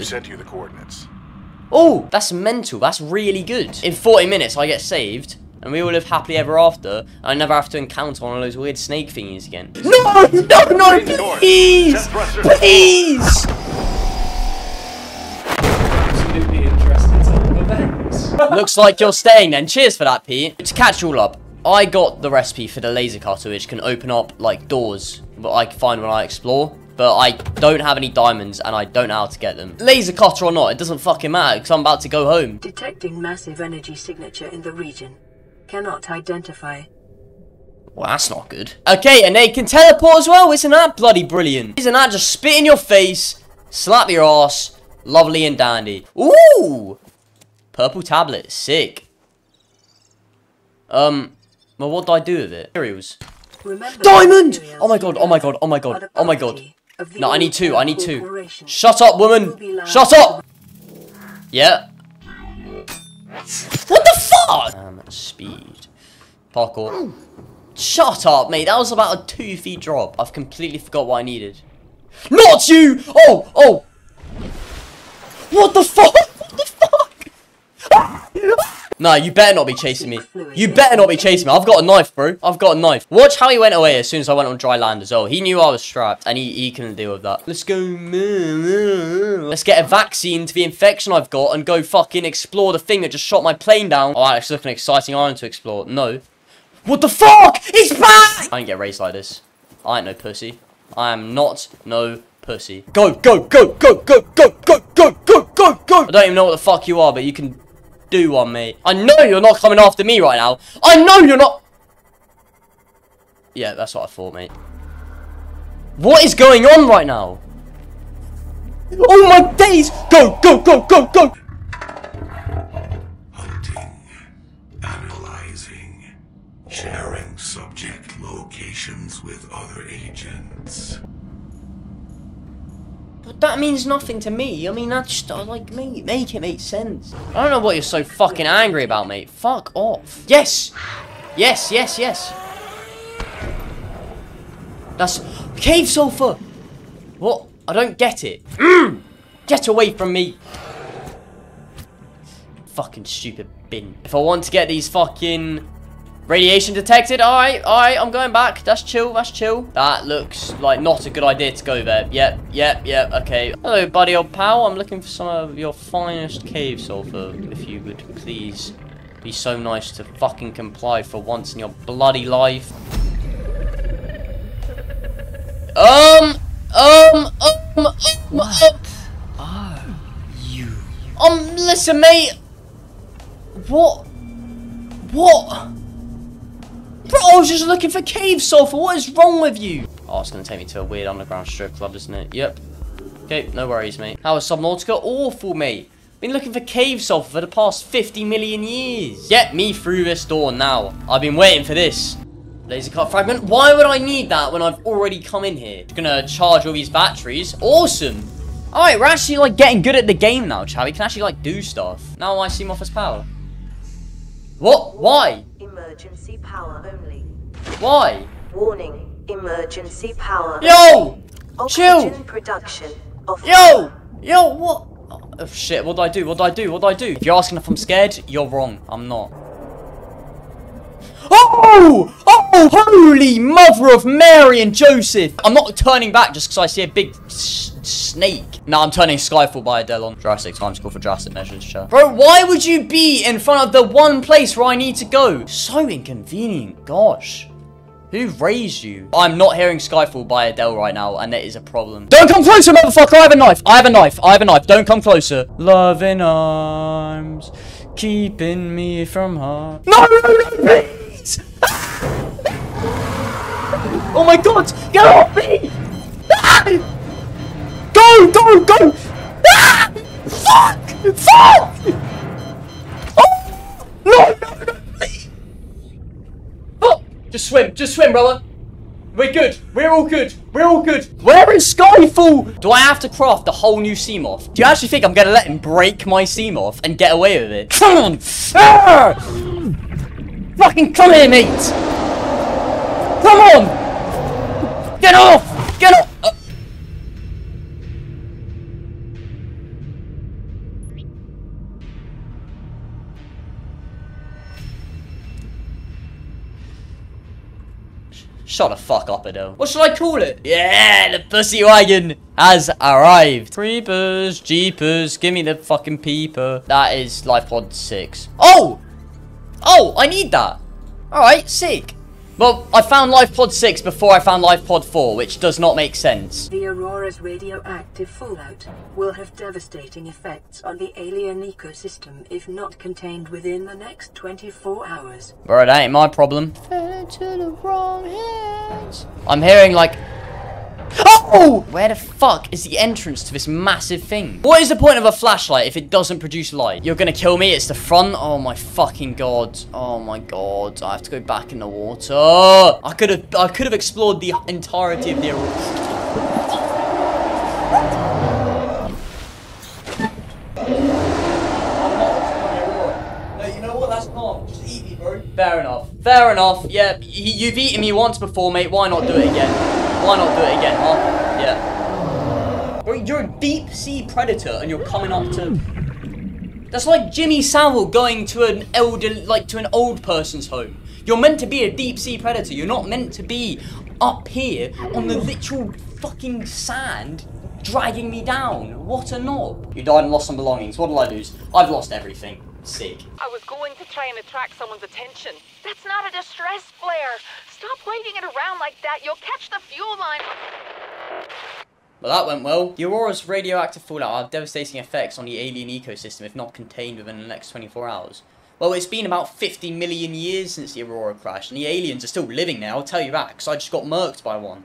I sent you the coordinates. Oh, that's mental. That's really good. In 40 minutes, I get saved, and we all live happily ever after. I never have to encounter one of those weird snake thingies again. No, no, no, please, please. Absolutely interested in events. Looks like you're staying then. Cheers for that, Pete. To catch you all up, I got the recipe for the laser cutter, which can open up like doors, but I find when I explore. But I don't have any diamonds, and I don't know how to get them. Laser cutter or not, it doesn't fucking matter, because I'm about to go home. Detecting massive energy signature in the region. Cannot identify. Well, that's not good. Okay, and they can teleport as well. Isn't that bloody brilliant? Isn't that just spit in your face, slap your ass, lovely and dandy. Ooh! Purple tablet, sick. Well, what do I do with it? Materials. Diamond! Oh my god, oh my god, oh my god, oh my god. No, I need two, I need two. Shut up, woman! Shut up! Yeah. What the fuck? Speed. Parkour. Shut up, mate. That was about a 2 feet drop. I've completely forgot what I needed. Not you! Oh, oh! What the fuck? What the fuck? No, you better not be chasing me. You better not be chasing me. I've got a knife, bro. I've got a knife. Watch how he went away as soon as I went on dry land as well. He knew I was strapped, and he couldn't deal with that. Let's go. Let's get a vaccine to the infection I've got and go fucking explore the thing that just shot my plane down. Oh, that's looking an exciting island to explore. No. What the fuck? He's back! I ain't get raised like this. I ain't no pussy. I am not no pussy. Go, go, go, go, go, go, go, go, go, go, go. I don't even know what the fuck you are, but you can... do one, mate. I know you're not coming after me right now. I know you're not. Yeah, that's what I thought, mate. What is going on right now? Oh my days! Go, go, go, go, go! Hunting, analyzing, sharing subject locations with other agents. But that means nothing to me. I mean, that's like, make it make sense. I don't know what you're so fucking angry about, mate. Fuck off. Yes! Yes, yes, yes. That's... cave sulfur! What? I don't get it. Mm! Get away from me. Fucking stupid bin. If I want to get these fucking... radiation detected. Alright, I'm going back. That's chill, that's chill. That looks like not a good idea to go there. Yep, okay. Hello, buddy old pal. I'm looking for some of your finest cave sulfur. If you would please be so nice to fucking comply for once in your bloody life. What are you? Listen, mate. What? Bro, I was just looking for cave sulfur. What is wrong with you? Oh, it's going to take me to a weird underground strip club, isn't it? Yep. Okay, no worries, mate. How is Subnautica? Awful, mate. Been looking for cave sulfur for the past 50 million years. Get me through this door now. I've been waiting for this. Laser cut fragment. Why would I need that when I've already come in here? Going to charge all these batteries. Awesome. All right, we're actually, like, getting good at the game now, Chavi. We can actually, like, do stuff. Now I see Seamoth's power. What? Why? Emergency power only. Why? Warning, emergency power. Yo! Oxygen chill! Production of yo! Yo, what? Oh shit, what did I do? What did I do? What did I do? If you're asking if I'm scared, you're wrong. I'm not. Oh! Oh! Holy mother of Mary and Joseph! I'm not turning back just because I see a big snake. No, I'm turning Skyfall by Adele on. Jurassic time's called for drastic measures, sure. Bro, why would you be in front of the one place where I need to go? So inconvenient, gosh. Who raised you? I'm not hearing Skyfall by Adele right now, and that is a problem. Don't come closer, motherfucker! I have a knife! I have a knife! I have a knife! Don't come closer. Loving arms, keeping me from harm. No, no, no, please! Oh my god! Get off me! Go, go, go! Ah! Fuck! Fuck! Oh! No, no, no! Oh! Just swim, brother. We're good. We're all good. We're all good. Where is Skyfall? Do I have to craft a whole new Seamoth? Do you actually think I'm gonna let him break my Seamoth and get away with it? Come on! Ah! Fucking come here, mate! Come on! Get off! Get off! Shut the fuck up, Adele. What should I call it? Yeah, the pussy wagon has arrived. Creepers, jeepers, give me the fucking peeper. That is life pod 6. Oh! Oh, I need that. Alright, sick. Well, I found life pod 6 before I found life pod 4, which does not make sense. The Aurora's radioactive fallout will have devastating effects on the alien ecosystem if not contained within the next 24 hours. Bro, that ain't my problem. Fell into the wrong hands. I'm hearing like... Oh! Where the fuck is the entrance to this massive thing? What is the point of a flashlight if it doesn't produce light? You're gonna kill me? It's the front? Oh my fucking god. Oh my god. I have to go back in the water. I could have explored the entirety of the Aurora. No, you know what? That's calm. Just eat me, bro. Fair enough. Fair enough. Yeah, you've eaten me once before, mate. Why not do it again? Why not do it again, huh? Yeah. Bro, you're a deep sea predator and you're coming up to... That's like Jimmy Savile going to an old person's home. You're meant to be a deep sea predator. You're not meant to be up here on the literal fucking sand dragging me down. What a knob. You died and lost some belongings. What'll I lose? I've lost everything. Sick. I was going to try and attract someone's attention. That's not a distress flare. Stop waving it around like that. You'll catch the fuel line. Well, that went well. The Aurora's radioactive fallout have devastating effects on the alien ecosystem if not contained within the next 24 hours. Well, it's been about 50 million years since the Aurora crashed, and the aliens are still living there, I'll tell you that, because I just got murked by one.